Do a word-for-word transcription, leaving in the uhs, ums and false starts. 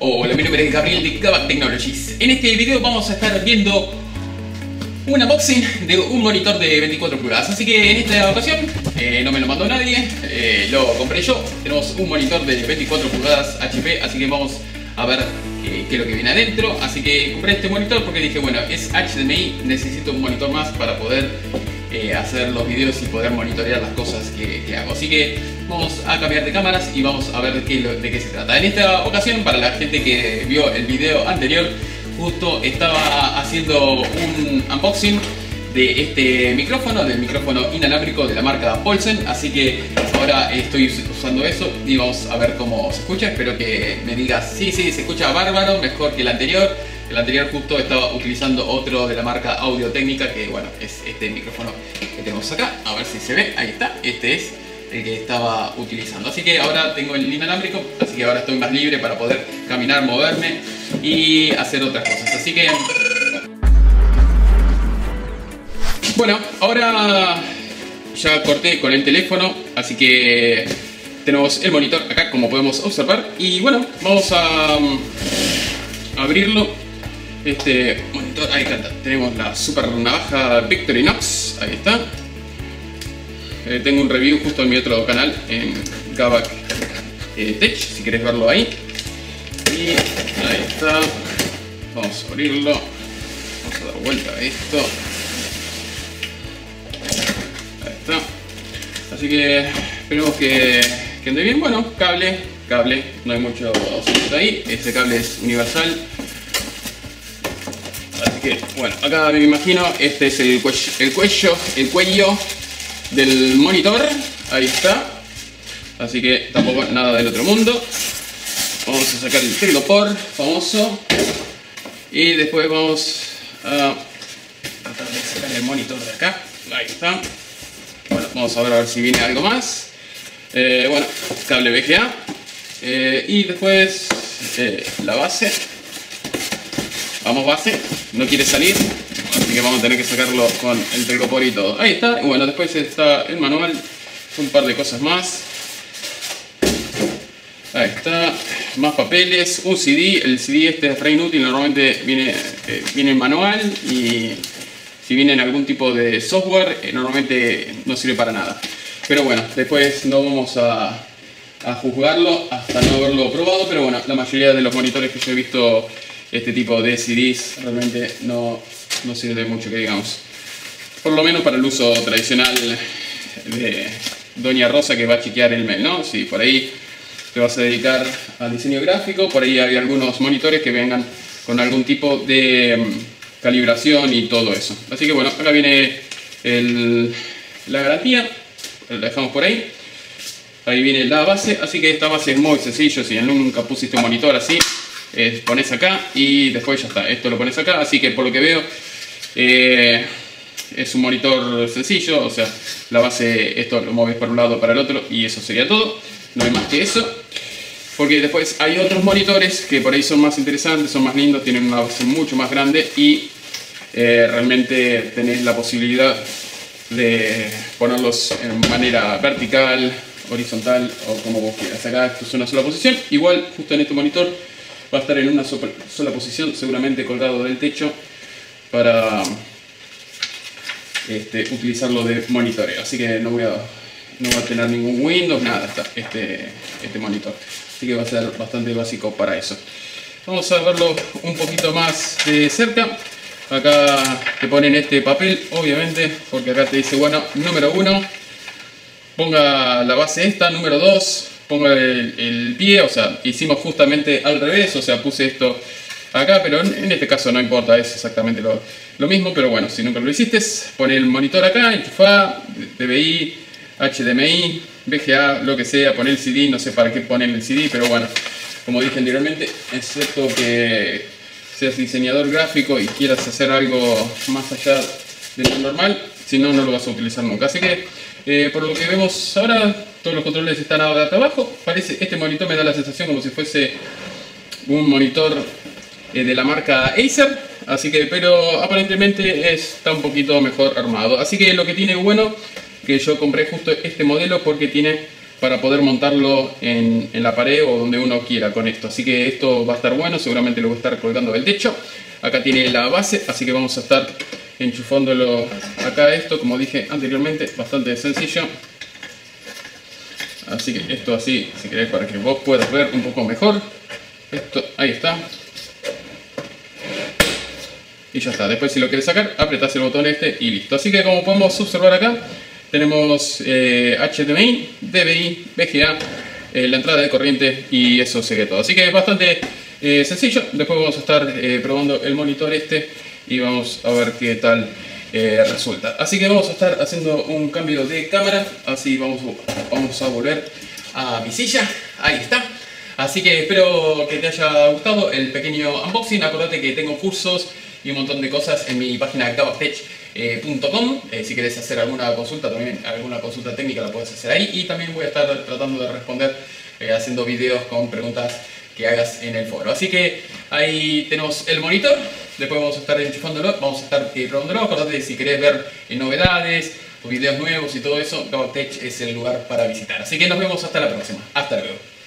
Hola, mi nombre es Gabriel de Gabak Technologies. En este video vamos a estar viendo un unboxing de un monitor de veinticuatro pulgadas. Así que en esta ocasión eh, no me lo mandó nadie, eh, lo compré yo. Tenemos un monitor de veinticuatro pulgadas H P, así que vamos a ver eh, qué es lo que viene adentro. Así que compré este monitor porque dije, bueno, es H D M I, necesito un monitor más para poder eh, hacer los videos y poder monitorear las cosas que, que hago. Así que vamos a cambiar de cámaras y vamos a ver qué, de qué se trata. En esta ocasión, para la gente que vio el video anterior, justo estaba haciendo un unboxing de este micrófono, del micrófono inalámbrico de la marca Polsen, así que ahora estoy usando eso y vamos a ver cómo se escucha. Espero que me digas, sí, sí, se escucha bárbaro, mejor que el anterior. El anterior justo estaba utilizando otro de la marca Audio Técnica, que bueno, es este micrófono que tenemos acá. A ver si se ve, ahí está, este es el que estaba utilizando. Así que ahora tengo el inalámbrico, así que ahora estoy más libre para poder caminar, moverme y hacer otras cosas. Así que bueno, ahora ya corté con el teléfono, así que tenemos el monitor acá, como podemos observar. Y bueno, vamos a abrirlo. Este monitor, ahí está, tenemos la super navaja Victorinox, ahí está. Eh, tengo un review justo en mi otro canal, en GabakTech, si querés verlo ahí. Y ahí está. Vamos a abrirlo. Vamos a dar vuelta a esto. Ahí está. Así que esperemos que, que ande bien. Bueno, cable, cable. No hay mucho asunto ahí. Este cable es universal. Así que, bueno, acá me imagino, este es el cuello, el cuello, el cuello. del monitor, ahí está, así que tampoco nada del otro mundo. Vamos a sacar el trilopor famoso y después vamos a tratar de sacar el monitor de acá. Ahí está. Bueno, vamos a ver, a ver si viene algo más. Eh, bueno, cable V G A, eh, y después eh, la base. Vamos, base, no quiere salir, así que vamos a tener que sacarlo con el trilopor y todo. Ahí está. Y bueno, después está el manual, un par de cosas más. Ahí está, más papeles, un C D. El C D este es re inútil, normalmente viene, eh, viene en manual, y si viene en algún tipo de software, eh, normalmente no sirve para nada. Pero bueno, después no vamos a, a juzgarlo hasta no haberlo probado. Pero bueno, la mayoría de los monitores que yo he visto, este tipo de C Ds realmente no, no sirve de mucho que digamos. Por lo menos para el uso tradicional de Doña Rosa, que va a chequear el mail, ¿no? Si por ahí te vas a dedicar al diseño gráfico, por ahí hay algunos monitores que vengan con algún tipo de calibración y todo eso. Así que bueno, ahora viene el, la garantía, la dejamos por ahí. Ahí viene la base, así que esta base es muy sencillo. Si nunca pusiste un monitor así, Eh, pones acá y después ya está, esto lo pones acá. Así que por lo que veo, eh, es un monitor sencillo, o sea, la base, esto lo mueves para un lado, para el otro, y eso sería todo. No hay más que eso, porque después hay otros monitores que por ahí son más interesantes, son más lindos, tienen una base mucho más grande y eh, realmente tenés la posibilidad de ponerlos en manera vertical, horizontal o como vos quieras. Acá esto es una sola posición, igual justo en este monitor va a estar en una sola posición, seguramente colgado del techo, para este, utilizarlo de monitoreo. Así que no voy a, no va a tener ningún Windows, nada, está este, este monitor. Así que va a ser bastante básico para eso. Vamos a verlo un poquito más de cerca. Acá te ponen este papel, obviamente, porque acá te dice, bueno, número uno, ponga la base esta, número dos, pongo el, el pie, o sea, hicimos justamente al revés, o sea, puse esto acá, pero en, en este caso no importa, es exactamente lo, lo mismo. Pero bueno, si nunca lo hiciste, pon el monitor acá, enchufa, D V I, H D M I, V G A, lo que sea, pon el C D, no sé para qué ponen el C D, pero bueno, como dije anteriormente, excepto que seas diseñador gráfico y quieras hacer algo más allá de lo normal, si no, no lo vas a utilizar nunca. Así que, eh, por lo que vemos ahora, todos los controles están ahora abajo. Parece, este monitor me da la sensación como si fuese un monitor eh, de la marca Acer, así que, pero aparentemente está un poquito mejor armado. Así que lo que tiene bueno, que yo compré justo este modelo porque tiene para poder montarlo en, en la pared o donde uno quiera con esto. Así que esto va a estar bueno, seguramente lo voy a estar colgando del techo. Acá tiene la base, así que vamos a estar enchufándolo acá. Esto, como dije anteriormente, bastante sencillo. Así que esto así, si queréis, para que vos puedas ver un poco mejor. Esto, ahí está. Y ya está. Después, si lo quieres sacar, apretás el botón este y listo. Así que, como podemos observar acá, tenemos eh, H D M I, D V I, V G A, eh, la entrada de corriente, y eso sería todo. Así que es bastante eh, sencillo. Después vamos a estar eh, probando el monitor este y vamos a ver qué tal eh, resulta. Así que vamos a estar haciendo un cambio de cámara. Así vamos, vamos a volver a mi silla. Ahí está. Así que espero que te haya gustado el pequeño unboxing. Acordate que tengo cursos y un montón de cosas en mi página Gabaktech punto com. Eh, si querés hacer alguna consulta, también alguna consulta técnica la puedes hacer ahí, y también voy a estar tratando de responder eh, haciendo videos con preguntas que hagas en el foro. Así que ahí tenemos el monitor, después vamos a estar enchufándolo, vamos a estar eh, probándolo. Acordate, si querés ver eh, novedades o videos nuevos y todo eso, Gabaktech es el lugar para visitar. Así que nos vemos hasta la próxima. Hasta luego.